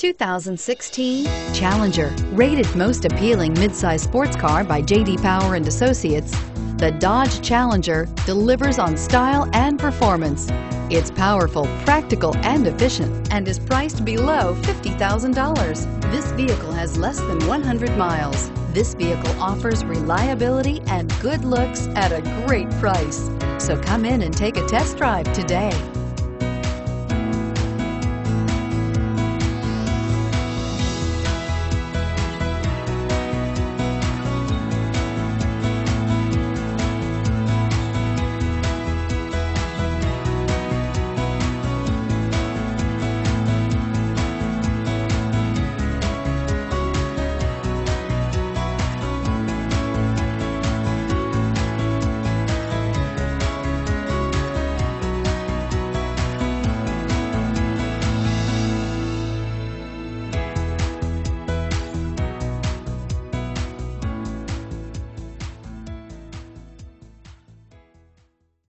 2016 Challenger, rated most appealing midsize sports car by JD Power and Associates, the Dodge Challenger delivers on style and performance. It's powerful, practical, and efficient, and is priced below $50,000. This vehicle has less than 100 miles. This vehicle offers reliability and good looks at a great price. So come in and take a test drive today.